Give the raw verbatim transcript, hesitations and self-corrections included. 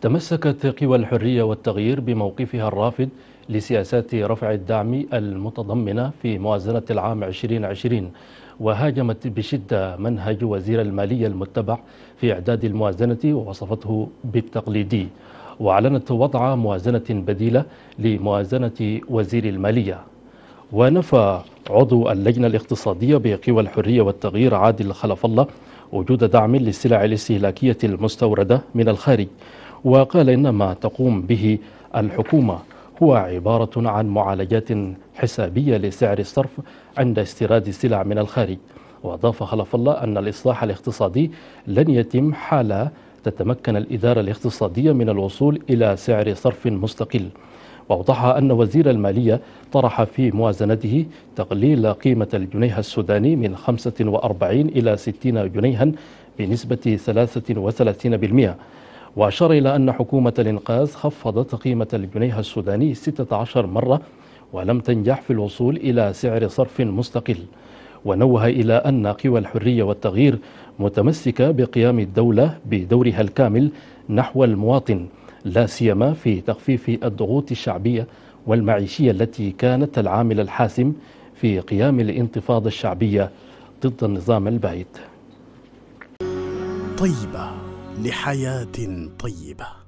تمسكت قوى الحرية والتغيير بموقفها الرافض لسياسات رفع الدعم المتضمنة في موازنة العام عشرين عشرين، وهاجمت بشدة منهج وزير المالية المتبع في إعداد الموازنة ووصفته بالتقليدي، وأعلنت وضع موازنة بديلة لموازنة وزير المالية. ونفى عضو اللجنة الاقتصادية بقوى الحرية والتغيير عادل خلف الله وجود دعم للسلع الاستهلاكية المستوردة من الخارج، وقال إن ما تقوم به الحكومة هو عبارة عن معالجات حسابية لسعر الصرف عند استيراد السلع من الخارج. وأضاف خلف الله أن الإصلاح الاقتصادي لن يتم حال تتمكن الإدارة الاقتصادية من الوصول إلى سعر صرف مستقل. وأوضح أن وزير المالية طرح في موازنته تقليل قيمة الجنيه السوداني من خمسة وأربعين إلى ستين جنيها بنسبة ثلاثة وثلاثين بالمئة، وأشار إلى أن حكومة الإنقاذ خفضت قيمة الجنيه السوداني ستة عشر مرة ولم تنجح في الوصول إلى سعر صرف مستقل. ونوه إلى أن قوى الحرية والتغيير متمسكة بقيام الدولة بدورها الكامل نحو المواطن، لا سيما في تخفيف الضغوط الشعبية والمعيشية التي كانت العامل الحاسم في قيام الانتفاضة الشعبية ضد النظام البائد. طيبة لحياة طيبة.